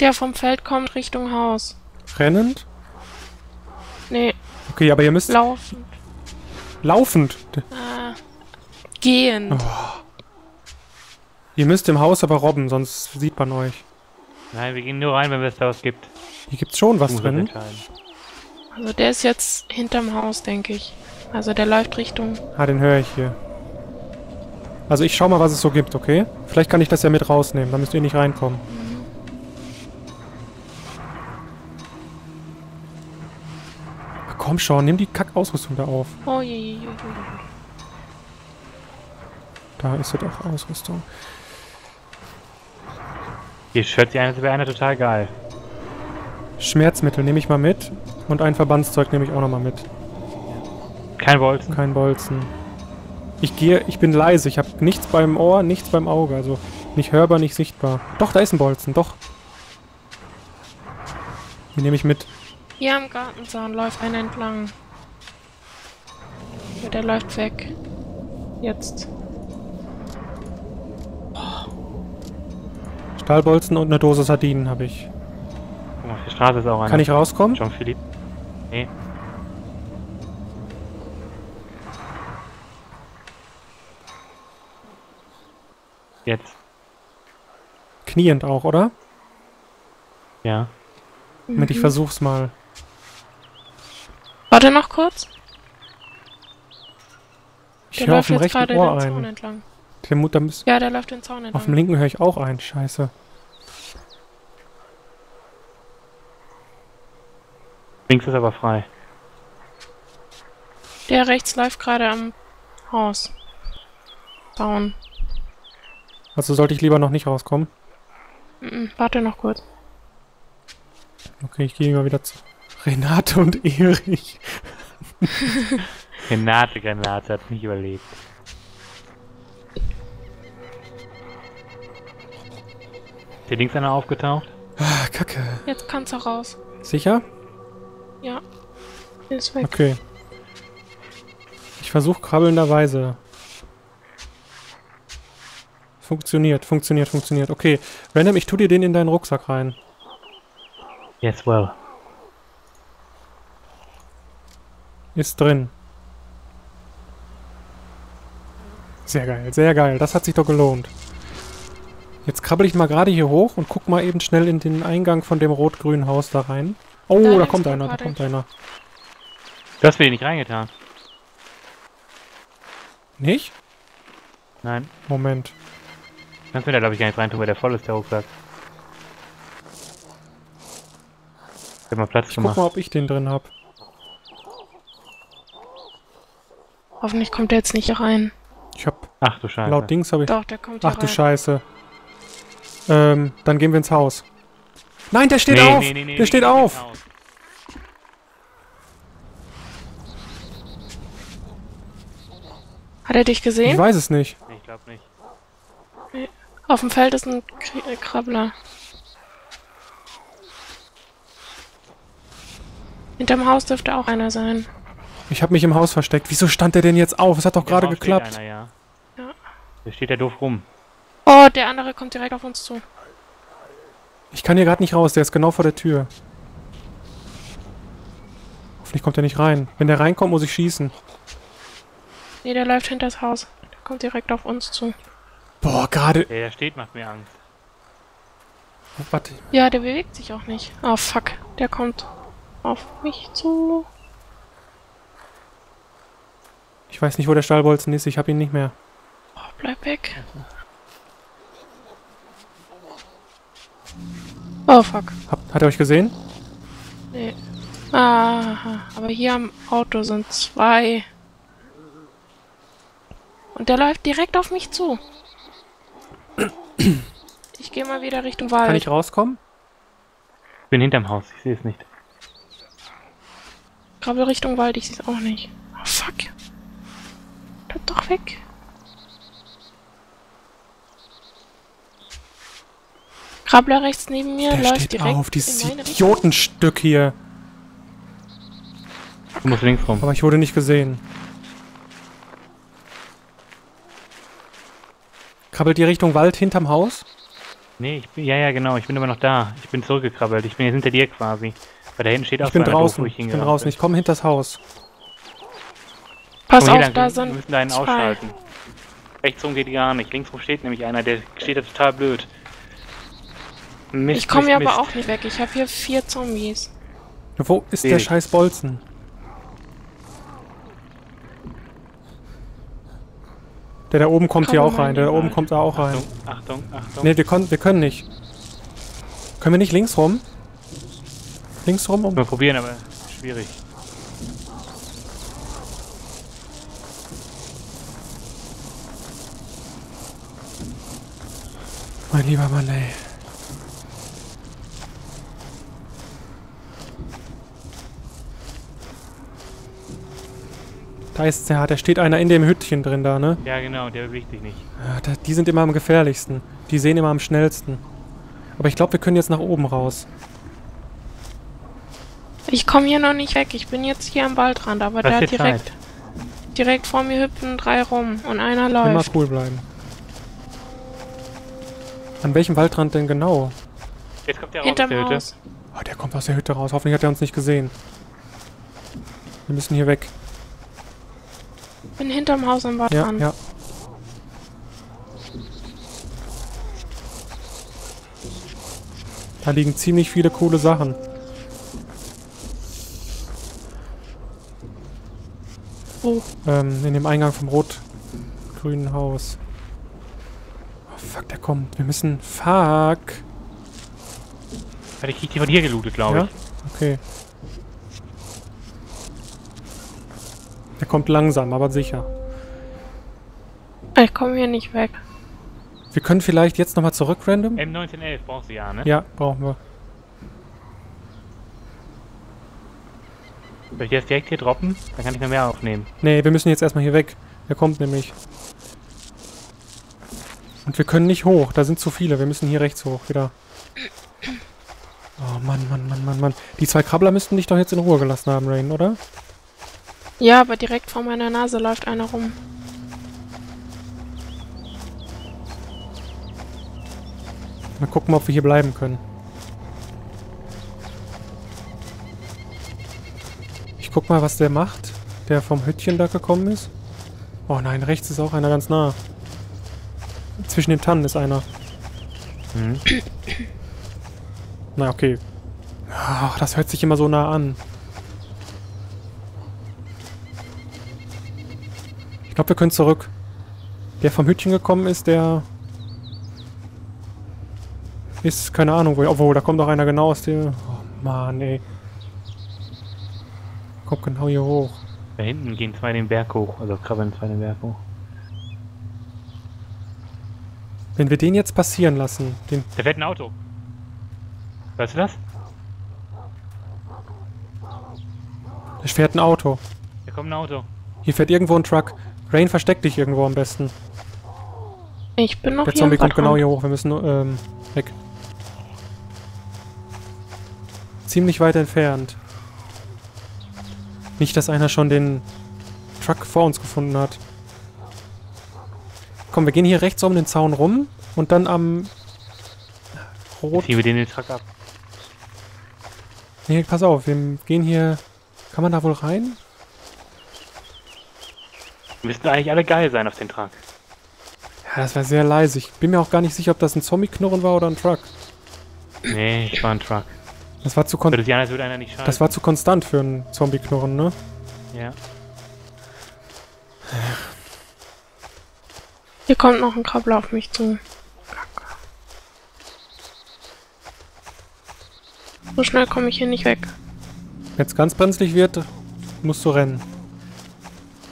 der vom Feld kommt Richtung Haus. Rennend? Nee. Okay, aber ihr müsst... Laufend. Laufend? Gehend. Oh. Ihr müsst im Haus aber robben, sonst sieht man euch. Nein, wir gehen nur rein, wenn es Haus gibt. Hier gibt's schon was drin. Also der ist jetzt hinterm Haus, denke ich. Also der läuft Richtung... Ah, den höre ich hier. Also ich schau mal, was es so gibt, okay? Vielleicht kann ich das ja mit rausnehmen, dann müsst ihr nicht reinkommen. Ach, komm schon, nimm die Kackausrüstung da auf. Oh je. Da ist jetzt auch Ausrüstung. Hier hört sich einer total geil. Schmerzmittel nehme ich mal mit. Und ein Verbandszeug nehme ich auch nochmal mit. Kein Bolzen? Kein Bolzen. Ich bin leise, ich habe nichts beim Ohr, nichts beim Auge, also nicht hörbar, nicht sichtbar. Doch, da ist ein Bolzen, doch. Den nehme ich mit. Hier am Gartenzaun läuft einer entlang. Ja, der läuft weg. Jetzt. Stahlbolzen und eine Dose Sardinen habe ich. Guck mal, die Straße ist auch einer. Kann ich rauskommen? Jean-Philippe. Nee. Jetzt. Kniend auch, oder? Ja. Damit ich versuch's mal. Warte noch kurz. Ich höre auf dem rechten Ohr einen. Ja, der läuft den Zaun entlang. Auf dem linken höre ich auch einen, scheiße. Links ist aber frei. Der rechts läuft gerade am Haus. Zaun. Also sollte ich lieber noch nicht rauskommen? Warte noch kurz. Okay, ich gehe mal wieder zu Renate und Erich. Renate hat nicht überlebt. Ist hier links einer aufgetaucht? Ah, Kacke. Jetzt kannst du raus. Sicher? Ja. Ist weg. Okay. Ich versuche krabbelnderweise. Funktioniert. Okay, Random, ich tu dir den in deinen Rucksack rein. Yes, well. Ist drin. Sehr geil. Das hat sich doch gelohnt. Jetzt krabbel ich mal gerade hier hoch und guck mal eben schnell in den Eingang von dem rot-grünen Haus da rein. Oh, da kommt einer. Du hast mir den nicht reingetan. Nicht? Nein. Moment. Kannst du da, glaube ich, gar nicht reintun, weil der voll ist, der Rucksack. Ich hab mal Platz gemacht. Guck mal, ob ich den drin hab. Hoffentlich kommt der jetzt nicht rein. Ich hab... Ach du Scheiße. Laut Dings habe ich... Doch, der kommt hier rein. Ach du Scheiße. Dann gehen wir ins Haus. Nein, der steht auf! Der steht auf! Hat er dich gesehen? Ich weiß es nicht. Ich glaube nicht. Auf dem Feld ist ein Krabbler. Hinterm Haus dürfte auch einer sein. Ich habe mich im Haus versteckt. Wieso stand der denn jetzt auf? Es hat doch gerade geklappt. Einer, ja. Da steht der doof rum. Oh, der andere kommt direkt auf uns zu. Ich kann hier gerade nicht raus. Der ist genau vor der Tür. Hoffentlich kommt er nicht rein. Wenn der reinkommt, muss ich schießen. Nee, der läuft hinter das Haus. Der kommt direkt auf uns zu. Boah, gerade... Der steht, macht mir Angst. Oh, warte. Ja, der bewegt sich auch nicht. Oh, fuck. Der kommt auf mich zu. Ich weiß nicht, wo der Stahlbolzen ist. Ich hab ihn nicht mehr. Oh, bleib weg. Oh, fuck. Hat er euch gesehen? Nee. Ah, aber hier am Auto sind zwei. Und der läuft direkt auf mich zu. Ich gehe mal wieder Richtung Wald. Kann ich rauskommen? Ich bin hinterm Haus, ich sehe es nicht. Krabbel Richtung Wald, ich sehe es auch nicht. Oh, fuck. Bleib doch weg. Krabbler rechts neben mir, der läuft direkt auf, dieses Idiotenstück hier. Du musst links rum. Aber ich wurde nicht gesehen. Krabbelt ihr Richtung Wald hinterm Haus? Nee, ich bin, ja genau, ich bin immer noch da. Ich bin zurückgekrabbelt, ich bin jetzt hinter dir quasi. Weil da hinten steht auch so einer. Ich bin draußen, ich komme hinter das Haus. Pass auf, da sind wir müssen da einen ausschalten. Rechtsrum geht gar nicht, linksrum steht nämlich einer, der steht da total blöd. Mist, ich komme hier aber auch nicht weg, ich habe hier 4 Zombies. Ja, wo ist der scheiß Bolzen? Der da oben kommt hier auch rein, der da oben kommt da auch rein. Achtung, Achtung. Ne, wir können nicht. Können wir nicht links rum? Links rum? Mal probieren, aber schwierig. Mein lieber Mann, ey. Da ist der, da steht einer in dem Hütchen drin da, ne? Ja, genau, der bewegt dich nicht. Ja, die sind immer am gefährlichsten. Die sehen immer am schnellsten. Aber ich glaube, wir können jetzt nach oben raus. Ich komme hier noch nicht weg. Ich bin jetzt hier am Waldrand, aber da direkt vor mir hüpfen 3 rum und einer läuft. Immer cool bleiben. An welchem Waldrand denn genau? Jetzt kommt der raus aus der Hütte. Oh, der kommt aus der Hütte raus. Hoffentlich hat er uns nicht gesehen. Wir müssen hier weg. Ich bin hinterm Haus am Waldrand. Ja. Da liegen ziemlich viele coole Sachen. Oh. In dem Eingang vom rot-grünen Haus. Oh fuck, der kommt. Wir müssen... Fuck! Ich krieg die von hier gelootet, glaube ich. Ja? Okay. Der kommt langsam, aber sicher. Ich komme hier nicht weg. Wir können vielleicht jetzt nochmal zurück, Random? M1911 brauchst du ja, ne? Ja, brauchen wir. Soll ich das direkt hier droppen? Dann kann ich noch mehr aufnehmen. Nee, wir müssen jetzt erstmal hier weg. Der kommt nämlich. Und wir können nicht hoch, da sind zu viele. Wir müssen hier rechts hoch, wieder. Oh Mann. Die 2 Krabbler müssten dich doch jetzt in Ruhe gelassen haben, Rayne, oder? Ja, aber direkt vor meiner Nase läuft einer rum. Mal gucken, ob wir hier bleiben können. Ich guck mal, was der macht, der vom Hütchen da gekommen ist. Oh nein, rechts ist auch einer ganz nah. Zwischen den Tannen ist einer. Hm. Na, okay. Ach, das hört sich immer so nah an. Ich glaube, wir können zurück. Der vom Hütchen gekommen ist, der... Ist, keine Ahnung, wo... Obwohl, da kommt doch einer genau aus dem... Oh, Mann, ey. Kommt genau hier hoch. Da hinten gehen 2 den Berg hoch. Also krabbeln 2 den Berg hoch. Wenn wir den jetzt passieren lassen... Da fährt ein Auto. Weißt du das? Da fährt ein Auto. Da kommt ein Auto. Hier fährt irgendwo ein Truck. Rayne, versteck dich irgendwo am besten. Ich bin noch hier. Der Zombie kommt genau hier hoch. Wir müssen weg. Ziemlich weit entfernt. Nicht, dass einer schon den Truck vor uns gefunden hat. Komm, wir gehen hier rechts um den Zaun rum und dann am Rot... Ziehen wir den Truck ab. Nee, pass auf. Wir gehen hier... Kann man da wohl rein? Müssten eigentlich alle geil sein auf den Truck. Ja, das war sehr leise. Ich bin mir auch gar nicht sicher, ob das ein Zombie-Knurren war oder ein Truck. Nee, ich war ein Truck. Das war zu konstant. Das war zu konstant für ein Zombie-Knurren, ne? Ja. Hier kommt noch ein Krabbler auf mich zu. So schnell komme ich hier nicht weg. Wenn es ganz brenzlig wird, musst du rennen.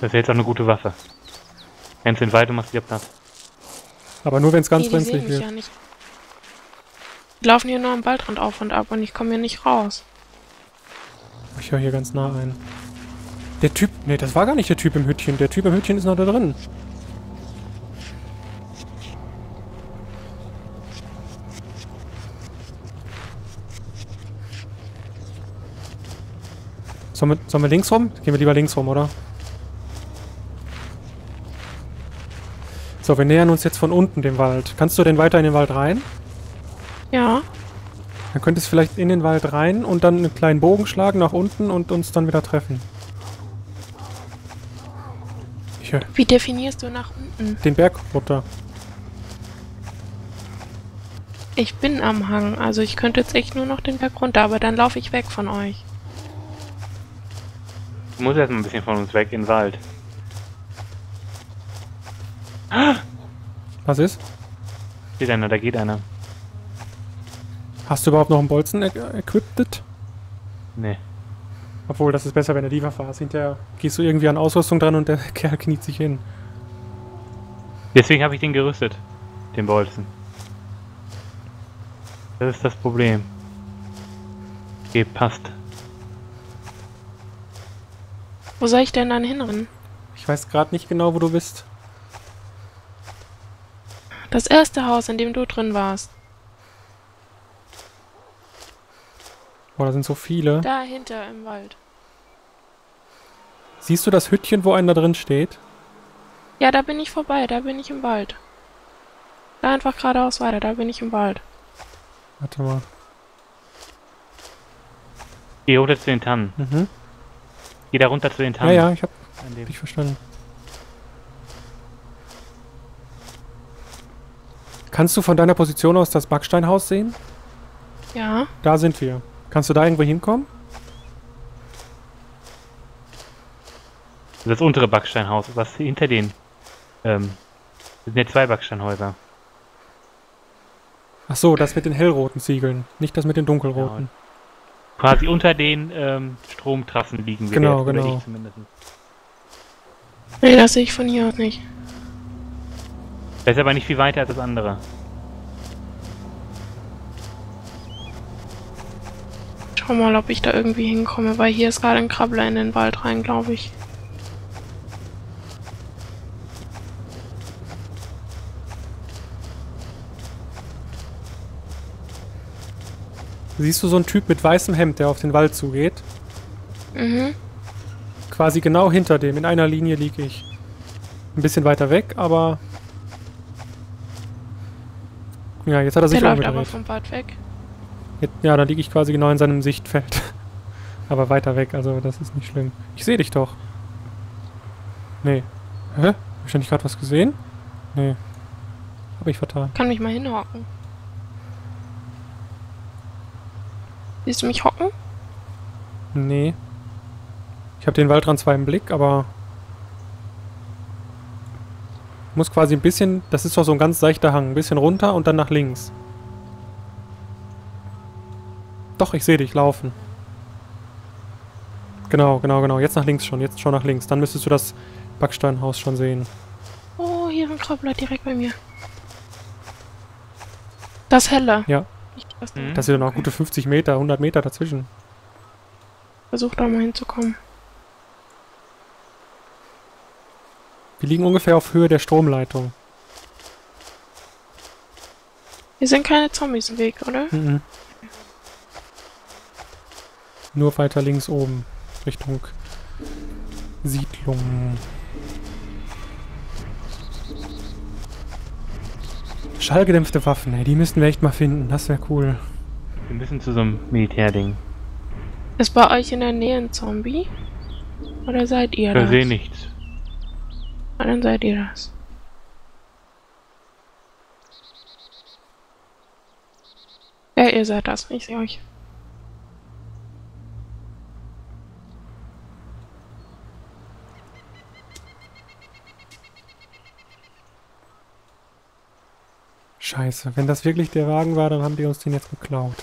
Das wäre jetzt auch eine gute Waffe. Rennst in den Wald und machst wieder Platz. Aber nur, wenn es ganz brenzlig wird. Ja, die laufen hier nur am Waldrand auf und ab und ich komme hier nicht raus. Ich höre hier ganz nah ein. Der Typ... Nee, das war gar nicht der Typ im Hütchen. Der Typ im Hütchen ist noch da drin. Sollen wir links rum? Gehen wir lieber links rum, oder? So, wir nähern uns jetzt von unten dem Wald. Kannst du denn weiter in den Wald rein? Ja. Dann könntest du vielleicht in den Wald rein und dann einen kleinen Bogen schlagen nach unten und uns dann wieder treffen. Hier. Wie definierst du nach unten? Den Berg runter. Ich bin am Hang, also ich könnte jetzt echt nur noch den Berg runter, aber dann laufe ich weg von euch. Du musst erstmal ein bisschen von uns weg in den Wald. Was ist? Geht einer, da geht einer. Hast du überhaupt noch einen Bolzen equipped? Nee. Obwohl, das ist besser, wenn du die Waffe hast. Hinterher gehst du irgendwie an Ausrüstung dran und der Kerl kniet sich hin. Deswegen habe ich den gerüstet, den Bolzen. Das ist das Problem. Okay, passt. Wo soll ich denn dann hinrennen? Ich weiß gerade nicht genau, wo du bist. Das erste Haus, in dem du drin warst. Boah, da sind so viele. Da hinter im Wald. Siehst du das Hüttchen, wo einer drin steht? Ja, da bin ich vorbei, da bin ich im Wald. Da einfach geradeaus weiter, da bin ich im Wald. Warte mal. Geh runter zu den Tannen. Mhm. Geh da runter zu den Tannen. Ja, ja, ich hab dich verstanden. Kannst du von deiner Position aus das Backsteinhaus sehen? Ja. Da sind wir. Kannst du da irgendwo hinkommen? Das untere Backsteinhaus, was hinter den... das sind ja zwei Backsteinhäuser. Ach so, das mit den hellroten Ziegeln, nicht das mit den dunkelroten. Genau. Quasi unter den Stromtrassen liegen wir. Genau, jetzt, genau. Ich zumindest. Nee, das sehe ich von hier aus nicht. Das ist aber nicht viel weiter als das andere. Schau mal, ob ich da irgendwie hinkomme, weil hier ist gerade ein Krabbler in den Wald rein, glaube ich. Siehst du so einen Typ mit weißem Hemd, der auf den Wald zugeht? Mhm. Quasi genau hinter dem, in einer Linie liege ich. Ein bisschen weiter weg, aber... Ja, jetzt hat er sich umgedreht. Der läuft aber vom Wald weg. Jetzt, ja, da liege ich quasi genau in seinem Sichtfeld. Aber weiter weg, also das ist nicht schlimm. Ich sehe dich doch. Nee. Hä? Habe ich da nicht gerade was gesehen? Nee. Habe ich vertan. Kann mich mal hinhocken. Willst du mich hocken? Nee. Ich habe den Waldrand zwar im Blick, aber... muss quasi ein bisschen... Das ist doch so ein ganz seichter Hang. Ein bisschen runter und dann nach links. Doch, ich sehe dich laufen. Genau, genau, genau. Jetzt nach links schon. Jetzt schon nach links. Dann müsstest du das Backsteinhaus schon sehen. Oh, hier ein Krabbler direkt bei mir. Das helle. Ja. Das sind noch gute 50 Meter, 100 Meter dazwischen. Versuch da mal hinzukommen. Wir liegen ungefähr auf Höhe der Stromleitung. Hier sind keine Zombies im Weg, oder? Mhm. Nur weiter links oben, Richtung Siedlung. Schallgedämpfte Waffen, ey, die müssten wir echt mal finden, das wäre cool. Wir müssen zu so einem Militärding. Ist bei euch in der Nähe ein Zombie? Oder seid ihr das? Ich sehe nichts. Na, dann seid ihr das. Ja, ihr seid das, ich sehe euch. Scheiße, wenn das wirklich der Wagen war, dann haben die uns den jetzt geklaut.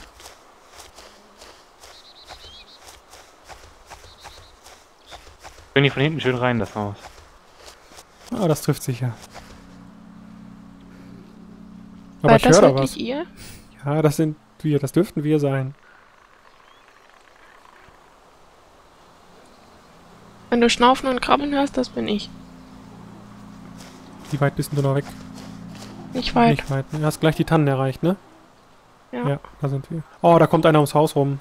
Können die von hinten schön rein, das Haus. Ah, das trifft sicher. Aber war ich höre da was. Ihr? Ja, das sind wir, das dürften wir sein. Wenn du Schnaufen und Krabbeln hörst, das bin ich. Wie weit bist du noch weg? Nicht weit. Nicht weit. Du hast gleich die Tannen erreicht, ne? Ja. Ja, da sind wir. Oh, da kommt einer ums Haus rum.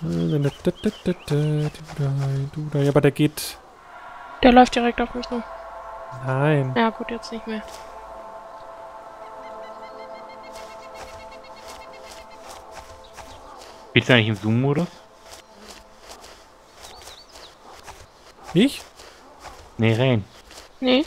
Ja, aber der geht... Der läuft direkt auf mich noch. Nein. Ja, gut, jetzt nicht mehr. Bist du eigentlich im Zoom-Modus? Ich? Nee, Rayne. Nee.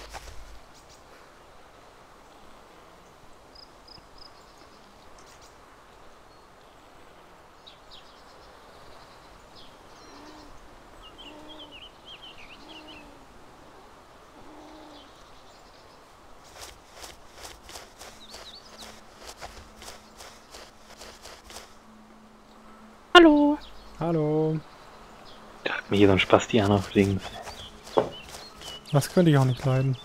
Hallo. Hallo. Da hat mir hier so ein Spastianer auf links. Das könnte ich auch nicht leiden.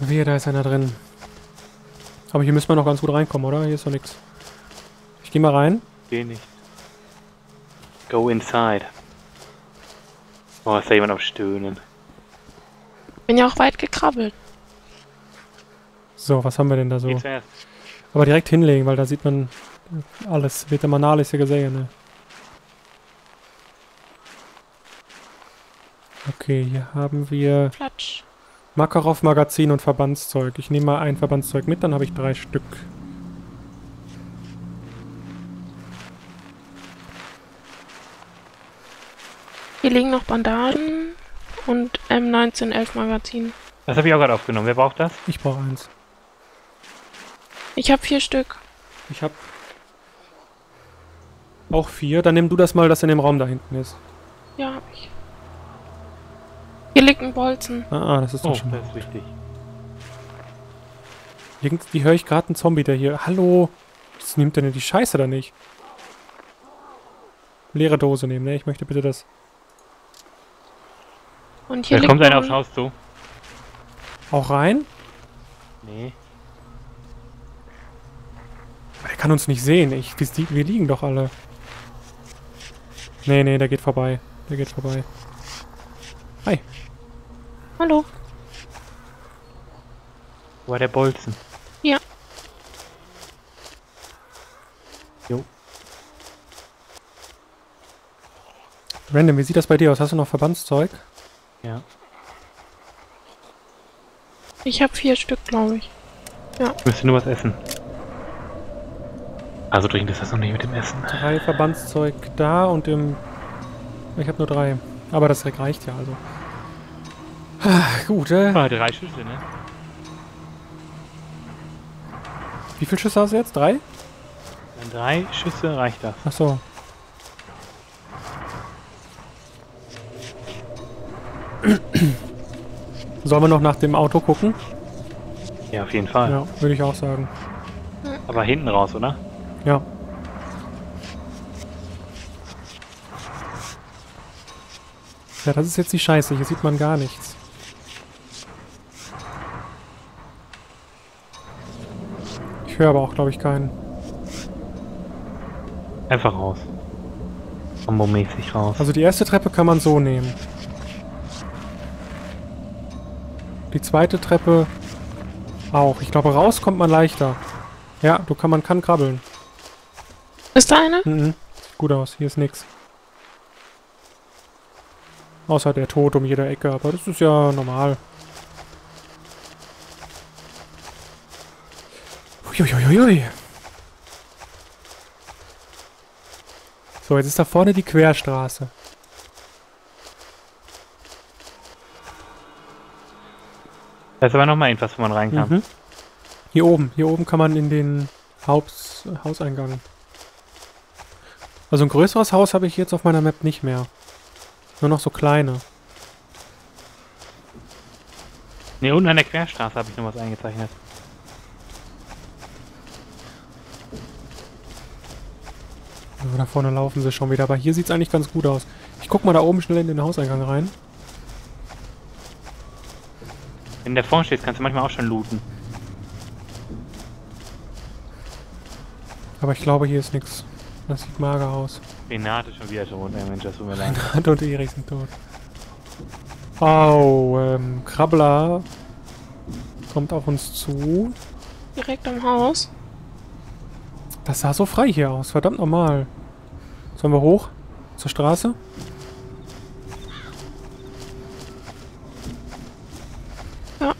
Wehe, da ist einer drin. Aber hier müssen wir noch ganz gut reinkommen, oder? Hier ist doch nichts. Ich geh mal rein. Geh nicht. Go inside. Oh, ist da jemand am Stöhnen. Bin ja auch weit gekrabbelt. So, was haben wir denn da so? Aber direkt hinlegen, weil da sieht man alles. Wird immer alles hier gesehen, ne? Okay, hier haben wir... Platsch. Makarov, Magazin und Verbandszeug. Ich nehme mal ein Verbandszeug mit, dann habe ich 3 Stück. Hier liegen noch Bandagen. Und M1911 Magazin. Das habe ich auch gerade aufgenommen. Wer braucht das? Ich brauche eins. Ich habe 4 Stück. Ich habe auch 4. Dann nimm du das mal, das in dem Raum da hinten ist. Ja, habe ich. Hier liegt ein Bolzen. Ah, das ist doch schon mal das ist richtig. Irgendwie höre ich gerade einen Zombie, der hier... Hallo! Was nimmt denn die Scheiße da nicht? Leere Dose nehmen, ne? Ich möchte bitte das... Und hier da kommt einer aufs Haus zu. Auch rein? Nee. Er kann uns nicht sehen. Wir liegen doch alle. Nee, nee, der geht vorbei. Der geht vorbei. Hi. Hallo. Wo war der Bolzen? Ja. Jo. Random, wie sieht das bei dir aus? Hast du noch Verbandszeug? Ja. Ich habe 4 Stück, glaube ich. Ja. Ich müsste nur was essen. Also dringend ist das noch nicht mit dem Essen. 3 Verbandszeug da und im... Ich habe nur 3. Aber das reicht ja, also. Ach, gut, Ah, 3 Schüsse, ne? Wie viele Schüsse hast du jetzt? 3? Dann 3 Schüsse reicht das. Ach so. Sollen wir noch nach dem Auto gucken? Ja, auf jeden Fall. Ja, würde ich auch sagen. Aber hinten raus, oder? Ja. Ja, das ist jetzt die Scheiße. Hier sieht man gar nichts. Ich höre aber auch, glaube ich, keinen. Einfach raus. Kombomäßig raus. Also die erste Treppe kann man so nehmen. Die zweite Treppe auch. Ich glaube, raus kommt man leichter. Ja, man kann krabbeln. Ist da eine? Mhm. Sieht gut aus. Hier ist nichts. Außer der Tod um jede Ecke. Aber das ist ja normal. Uiuiuiui. So, jetzt ist da vorne die Querstraße. Da ist aber nochmal etwas, wo man rein kann. Mhm. Hier oben kann man in den Hauseingang. Also ein größeres Haus habe ich jetzt auf meiner Map nicht mehr. Nur noch so kleine. Ne, unten an der Querstraße habe ich noch was eingezeichnet. Also da vorne laufen sie schon wieder, aber hier sieht es eigentlich ganz gut aus. Ich guck mal da oben schnell in den Hauseingang rein. Wenn du da vorne stehst, kannst du manchmal auch schon looten. Aber ich glaube, hier ist nichts. Das sieht mager aus. Renate schon wieder tot, das tut mir leid. Renate und Erich sind tot. Oh, Krabbler kommt auf uns zu. Direkt am Haus. Das sah so frei hier aus, verdammt normal. Sollen wir hoch? Zur Straße? Ja.